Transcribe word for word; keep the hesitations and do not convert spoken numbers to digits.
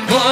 and boy.